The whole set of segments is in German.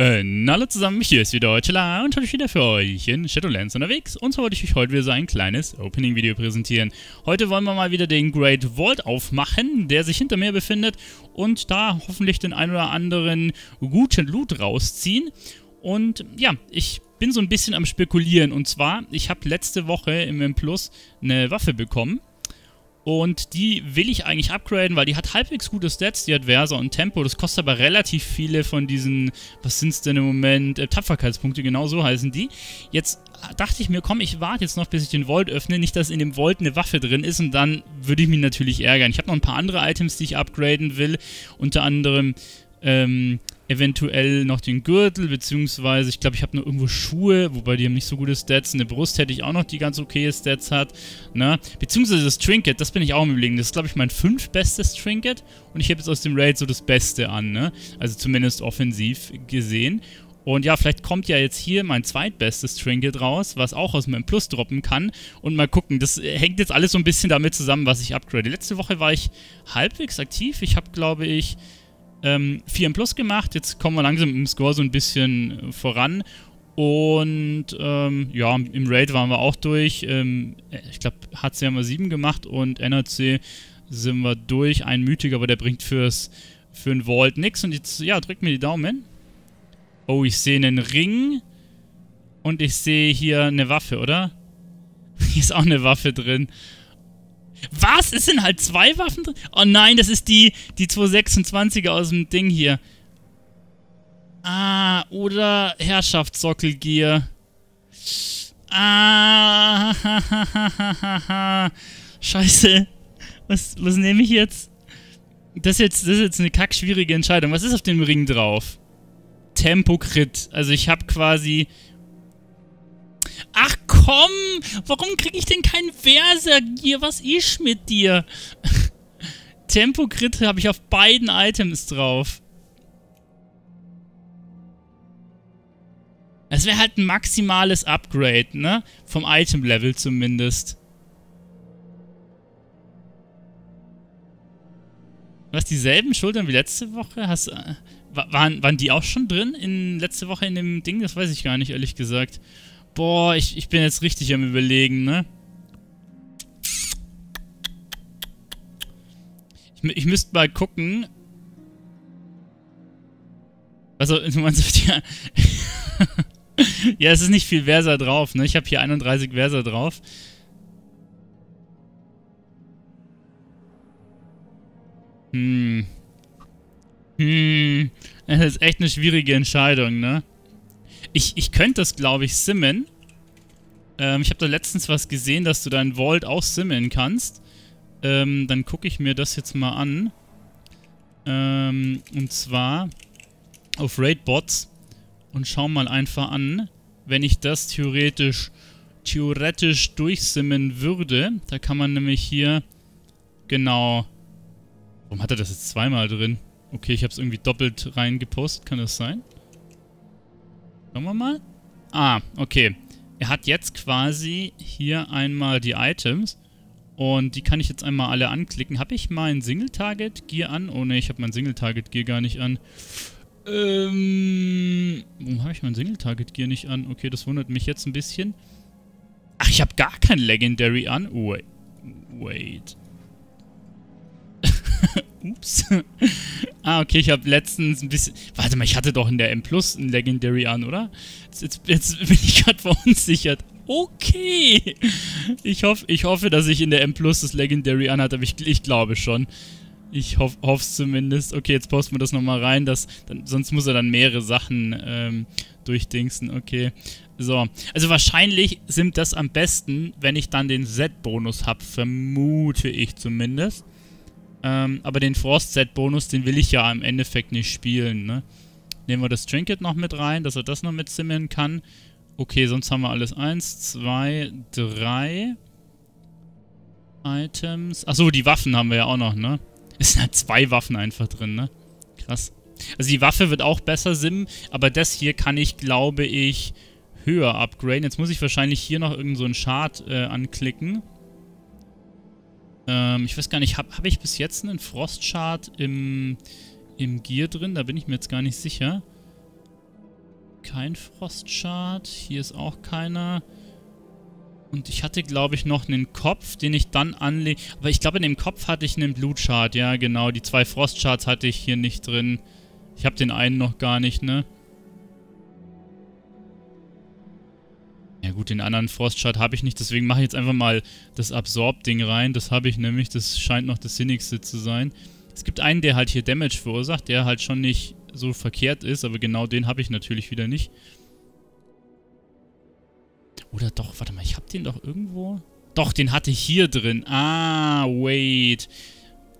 Hallo zusammen, hier ist wieder euer Telar und heute wieder für euch in Shadowlands unterwegs. Und zwar wollte ich euch heute wieder so ein kleines Opening-Video präsentieren. Heute wollen wir mal wieder den Great Vault aufmachen, der sich hinter mir befindet, und da hoffentlich den ein oder anderen guten Loot rausziehen. Und ja, ich bin so ein bisschen am Spekulieren, und zwar, ich habe letzte Woche im M-Plus eine Waffe bekommen. Und die will ich eigentlich upgraden, weil die hat halbwegs gute Stats, die hat Versa und Tempo. Das kostet aber relativ viele von diesen, was sind es denn im Moment, Tapferkeitspunkte, genau so heißen die. Jetzt dachte ich mir, komm, ich warte jetzt noch, bis ich den Vault öffne. Nicht, dass in dem Vault eine Waffe drin ist, und dann würde ich mich natürlich ärgern. Ich habe noch ein paar andere Items, die ich upgraden will. Unter anderem eventuell noch den Gürtel, beziehungsweise ich glaube, ich habe nur irgendwo Schuhe, wobei die haben nicht so gute Stats. Eine Brust hätte ich auch noch, die ganz okaye Stats hat. Na? Beziehungsweise das Trinket, das bin ich auch im Überlegen. Das ist, glaube ich, mein 5. bestes Trinket. Und ich habe jetzt aus dem Raid so das Beste an, ne? Also zumindest offensiv gesehen. Und ja, vielleicht kommt ja jetzt hier mein 2. bestes Trinket raus, was auch aus meinem Plus droppen kann. Und mal gucken, das hängt jetzt alles so ein bisschen damit zusammen, was ich upgrade. Letzte Woche war ich halbwegs aktiv. Ich habe, glaube ich, 4 M+ gemacht, jetzt kommen wir langsam im Score so ein bisschen voran, und ja, im Raid waren wir auch durch, ich glaube HC haben wir 7 gemacht und NRC sind wir durch, ein Mythiker, aber der bringt für den Vault nichts, und jetzt, ja, drückt mir die Daumen. Oh, ich sehe einen Ring und ich sehe hier eine Waffe, oder? Hier ist auch eine Waffe drin. Was? Es sind halt 2 Waffen drin? Oh nein, das ist die 226er aus dem Ding hier. Ah, oder Herrschaftssockelgier. Ah, Scheiße. Was nehme ich jetzt? Das ist jetzt eine kackschwierige Entscheidung. Was ist auf dem Ring drauf? Tempo-Crit. Also ich habe quasi... Ach komm, warum kriege ich denn keinen Versa-Gier? Was ist mit dir? Tempo-Crit habe ich auf beiden Items drauf. Das wäre halt ein maximales Upgrade, ne? Vom Item-Level zumindest. Was, dieselben Schultern wie letzte Woche? Waren die auch schon drin in letzte Woche in dem Ding? Das weiß ich gar nicht, ehrlich gesagt. Boah, ich bin jetzt richtig am Überlegen, ne? Ich müsste mal gucken. Also, du meinst, ja. Ja, es ist nicht viel Versa drauf, ne? Ich habe hier 31 Versa drauf. Das ist echt eine schwierige Entscheidung, ne? Ich könnte das, glaube ich, simmen. Ich habe da letztens was gesehen, dass du deinen Vault auch simmen kannst. Dann gucke ich mir das jetzt mal an. Und zwar auf Raid Bots. Und schau mal einfach an, wenn ich das theoretisch durchsimmen würde. Da kann man nämlich hier... Genau. Warum hat er das jetzt zweimal drin? Okay, ich habe es irgendwie doppelt reingepostet. Kann das sein? Schauen wir mal. Ah, okay. Er hat jetzt quasi hier einmal die Items. Und die kann ich jetzt einmal alle anklicken. Habe ich mein Single-Target-Gear an? Oh ne, ich habe mein Single-Target-Gear gar nicht an. Warum habe ich mein Single-Target-Gear nicht an? Okay, das wundert mich jetzt ein bisschen. Ach, ich habe gar kein Legendary an. Wait. Ups. Ah, okay, ich habe letztens ein bisschen... Warte mal, ich hatte doch in der M+ ein Legendary an, oder? Jetzt bin ich gerade verunsichert. Okay. Ich hoffe, dass ich in der M+ das Legendary an hatte, aber ich glaube schon. Ich hoffe es zumindest. Okay, jetzt posten wir das nochmal rein, sonst muss er dann mehrere Sachen durchdingsen. Okay, so. Also wahrscheinlich sind das am besten, wenn ich dann den Set-Bonus habe, vermute ich zumindest. Aber den Frost-Set-Bonus, den will ich ja im Endeffekt nicht spielen, ne? Nehmen wir das Trinket noch mit rein, dass er das noch mit simmen kann. Okay, sonst haben wir alles 1, 2, 3 Items. Achso, die Waffen haben wir ja auch noch, ne? Es sind halt 2 Waffen einfach drin, ne? Krass. Also die Waffe wird auch besser simmen, aber das hier kann ich, glaube ich, höher upgraden. Jetzt muss ich wahrscheinlich hier noch irgend so einen Shard anklicken. Ich weiß gar nicht, habe ich bis jetzt einen Frostshard im Gear drin? Da bin ich mir jetzt gar nicht sicher. kein Frostschad. Hier ist auch keiner. Und ich hatte, glaube ich, noch einen Kopf, den ich dann anlege. Aber ich glaube, in dem Kopf hatte ich einen Blutschad. Ja, genau. Die 2 Frostschards hatte ich hier nicht drin. Ich habe den einen noch gar nicht, ne? Ja gut, den anderen Frostschad habe ich nicht. Deswegen mache ich jetzt einfach mal das Absorb-Ding rein. Das habe ich nämlich. Das scheint noch das Sinnigste zu sein. Es gibt einen, der halt hier Damage verursacht. Der halt schon nicht so verkehrt ist. Aber genau den habe ich natürlich wieder nicht. Oder doch, warte mal, ich hab den doch irgendwo... Doch, den hatte ich hier drin. Ah, wait.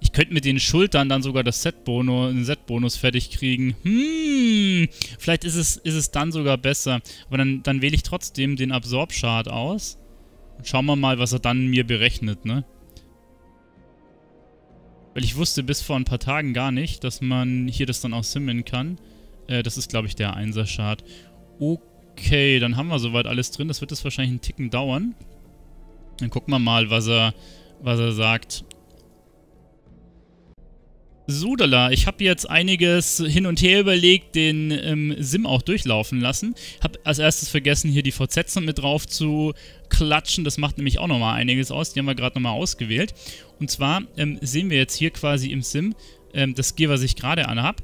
Ich könnte mit den Schultern dann sogar das Set-Bonus, einen Set-Bonus fertig kriegen. Hm, vielleicht ist es dann sogar besser. Aber dann wähle ich trotzdem den Absorb-Schad aus. Und schauen wir mal, was er dann mir berechnet, ne? Weil ich wusste bis vor ein paar Tagen gar nicht, dass man hier das dann auch simmen kann. Das ist, glaube ich, der 1er-Schad. Okay. Okay, dann haben wir soweit alles drin. Das wird jetzt wahrscheinlich einen Ticken dauern. Dann gucken wir mal, was er sagt. Sudala, ich habe jetzt einiges hin und her überlegt, den Sim auch durchlaufen lassen. Habe als erstes vergessen, hier die Fortsetzung mit drauf zu klatschen. Das macht nämlich auch nochmal einiges aus. Die haben wir gerade nochmal ausgewählt. Und zwar sehen wir jetzt hier quasi im Sim das Gear, was ich gerade anhab.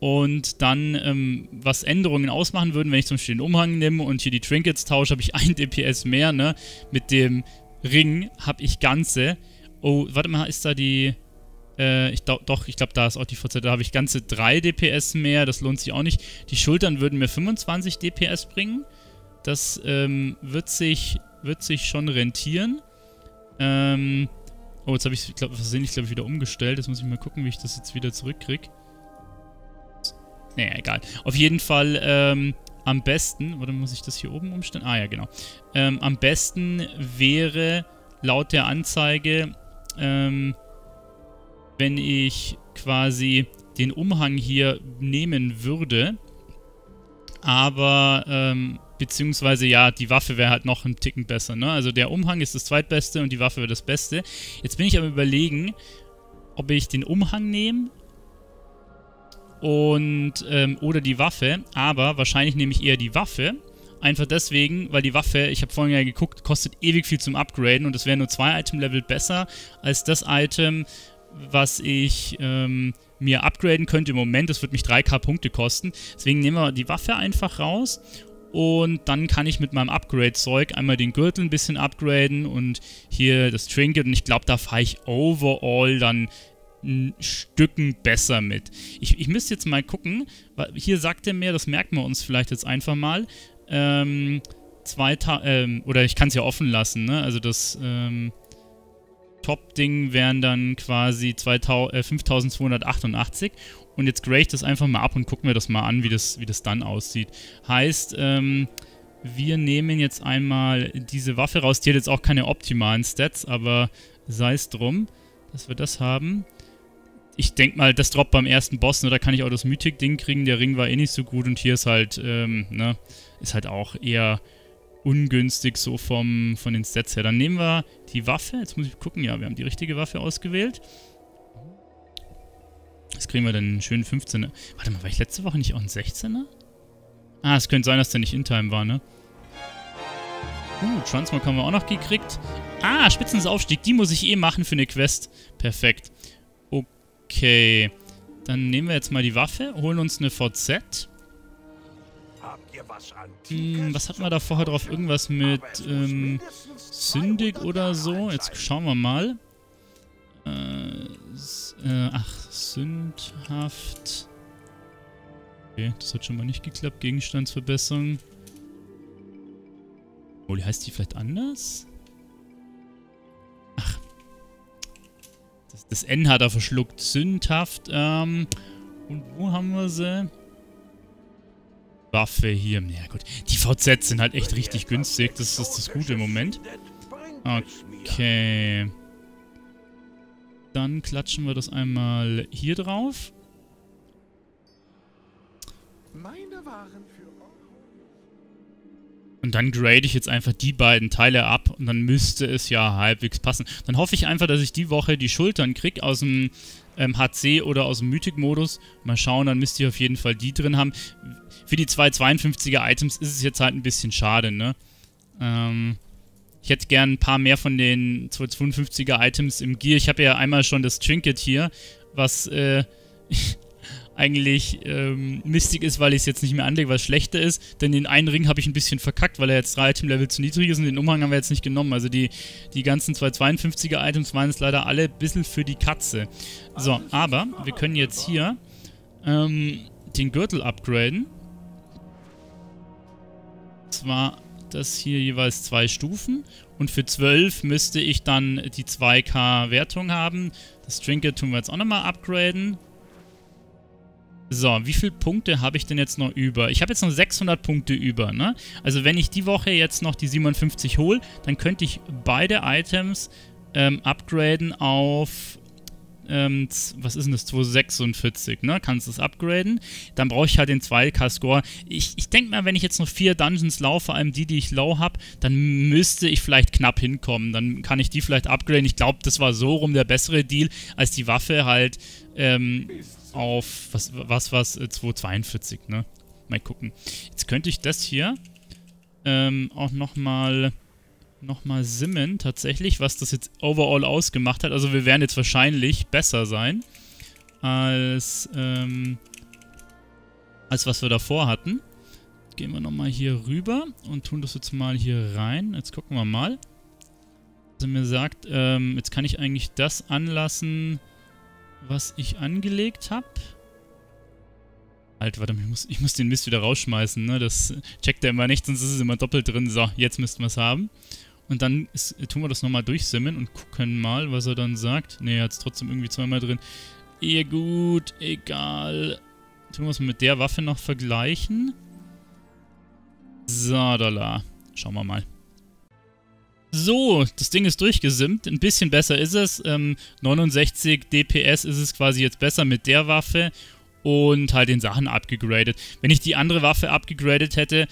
Und dann, was Änderungen ausmachen würden, wenn ich zum Beispiel den Umhang nehme und hier die Trinkets tausche, habe ich 1 DPS mehr, ne? Mit dem Ring habe ich ganze... Oh, warte mal, ist da die... ich glaube, da ist auch die VZ. Da habe ich ganze 3 DPS mehr, das lohnt sich auch nicht. Die Schultern würden mir 25 DPS bringen. Das wird sich schon rentieren. Oh, jetzt habe ich es versehentlich, glaube ich, wieder umgestellt. Jetzt muss ich mal gucken, wie ich das jetzt wieder zurückkriege. Naja, egal. Auf jeden Fall am besten... Warte, muss ich das hier oben umstellen? Ah ja, genau. Am besten wäre laut der Anzeige, wenn ich quasi den Umhang hier nehmen würde. Aber, beziehungsweise, ja, die Waffe wäre halt noch einen Ticken besser, ne? Also der Umhang ist das zweitbeste und die Waffe wäre das beste. Jetzt bin ich am Überlegen, ob ich den Umhang nehme. Und, oder die Waffe, aber wahrscheinlich nehme ich eher die Waffe. Einfach deswegen, weil die Waffe, ich habe vorhin ja geguckt, kostet ewig viel zum Upgraden und es wären nur 2 Item-Level besser als das Item, was ich mir upgraden könnte im Moment. Das wird mich 3.000 Punkte kosten. Deswegen nehmen wir die Waffe einfach raus und dann kann ich mit meinem Upgrade-Zeug einmal den Gürtel ein bisschen upgraden und hier das Trinket und ich glaube, da fahre ich overall dann Stücken besser mit. Ich müsste jetzt mal gucken, weil hier sagt er mir, das merken wir uns vielleicht jetzt einfach mal, oder ich kann es ja offen lassen, ne? Also das Top-Ding wären dann quasi 5288 und jetzt grade ich das einfach mal ab und gucken wir das mal an, wie das dann aussieht. Heißt, wir nehmen jetzt einmal diese Waffe raus, die hat jetzt auch keine optimalen Stats, aber sei es drum, dass wir das haben. Ich denke mal, das droppt beim ersten Boss, ne? Da kann ich auch das Mythic-Ding kriegen. Der Ring war eh nicht so gut und hier ist halt, ne? Ist halt auch eher ungünstig so von den Stats her. Dann nehmen wir die Waffe. Jetzt muss ich gucken, ja, wir haben die richtige Waffe ausgewählt. Jetzt kriegen wir dann einen schönen 15er. Warte mal, war ich letzte Woche nicht auch ein 16er? Ah, es könnte sein, dass der nicht in Time war, ne? Transmog haben wir auch noch gekriegt. Ah, Spitzen des Aufstieg, die muss ich eh machen für eine Quest. Perfekt. Okay, dann nehmen wir jetzt mal die Waffe, holen uns eine VZ. Was hatten wir da vorher drauf? Irgendwas mit Syndic oder so? Jetzt schauen wir mal. Sündhaft. Okay, das hat schon mal nicht geklappt. Gegenstandsverbesserung. Oh, die heißt die vielleicht anders? Ach. Das N hat er verschluckt. Sündhaft. Und wo haben wir sie? Waffe hier. Ja gut. Die VZ sind halt echt richtig günstig. Das ist das Gute im Moment. Okay. Dann klatschen wir das einmal hier drauf. Meine Waren für Und dann grade ich jetzt einfach die beiden Teile ab und dann müsste es ja halbwegs passen. Dann hoffe ich einfach, dass ich die Woche die Schultern kriege aus dem HC oder aus dem Mythic-Modus. Mal schauen, dann müsst ihr auf jeden Fall die drin haben. Für die 252er Items ist es jetzt halt ein bisschen schade, ne? Ich hätte gern ein paar mehr von den 252er Items im Gear. Ich habe ja einmal schon das Trinket hier, was eigentlich Mystik ist, weil ich es jetzt nicht mehr anlege, was schlechter ist. Denn den einen Ring habe ich ein bisschen verkackt, weil er jetzt 3 Item-Level zu niedrig ist und den Umhang haben wir jetzt nicht genommen. Also die ganzen 252er-Items waren jetzt leider alle ein bisschen für die Katze. So, aber wir können jetzt hier den Gürtel upgraden. Und zwar das hier jeweils 2 Stufen. Und für 12 müsste ich dann die 2K-Wertung haben. Das Trinket tun wir jetzt auch nochmal upgraden. So, wie viele Punkte habe ich denn jetzt noch über? Ich habe jetzt noch 600 Punkte über, ne? Also wenn ich die Woche jetzt noch die 57 hole, dann könnte ich beide Items upgraden auf, was ist denn das, 246, ne? Kannst du das upgraden? Dann brauche ich halt den 2K-Score. Ich denke mal, wenn ich jetzt noch 4 Dungeons laufe, vor allem die ich low habe, dann müsste ich vielleicht knapp hinkommen. Dann kann ich die vielleicht upgraden. Ich glaube, das war so rum der bessere Deal, als die Waffe halt, auf, 242, ne? Mal gucken. Jetzt könnte ich das hier auch nochmal simmen, tatsächlich, was das jetzt overall ausgemacht hat. Also wir werden jetzt wahrscheinlich besser sein, als was wir davor hatten. Gehen wir nochmal hier rüber und tun das jetzt mal hier rein. Jetzt gucken wir mal. Also mir sagt, jetzt kann ich eigentlich das anlassen, was ich angelegt habe. Alter, warte mal, ich muss den Mist wieder rausschmeißen, ne? Das checkt er immer nicht, sonst ist es immer doppelt drin. So, jetzt müssten wir es haben. Und dann tun wir das nochmal durchsimmen und gucken mal, was er dann sagt. Ne, er hat es trotzdem irgendwie zweimal drin. Eh gut, egal. Tun wir es mit der Waffe noch vergleichen. So, Dollar. Schauen wir mal. So, das Ding ist durchgesimmt. Ein bisschen besser ist es. 69 DPS ist es quasi jetzt besser mit der Waffe und halt den Sachen abgegradet. Wenn ich die andere Waffe abgegradet hätte,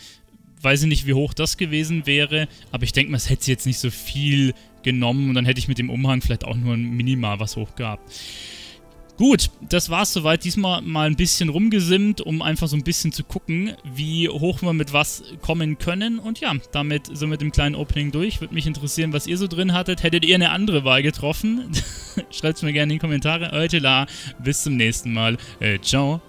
weiß ich nicht, wie hoch das gewesen wäre, aber ich denke mal, es hätte sie jetzt nicht so viel genommen und dann hätte ich mit dem Umhang vielleicht auch nur ein Minimal was hochgehabt. Gut, das war's soweit. Diesmal mal ein bisschen rumgesimmt, um einfach so ein bisschen zu gucken, wie hoch wir mit was kommen können. Und ja, damit sind wir mit dem kleinen Opening durch. Würde mich interessieren, was ihr so drin hattet. Hättet ihr eine andere Wahl getroffen? Schreibt es mir gerne in die Kommentare. Euer Telar, bis zum nächsten Mal. Ciao.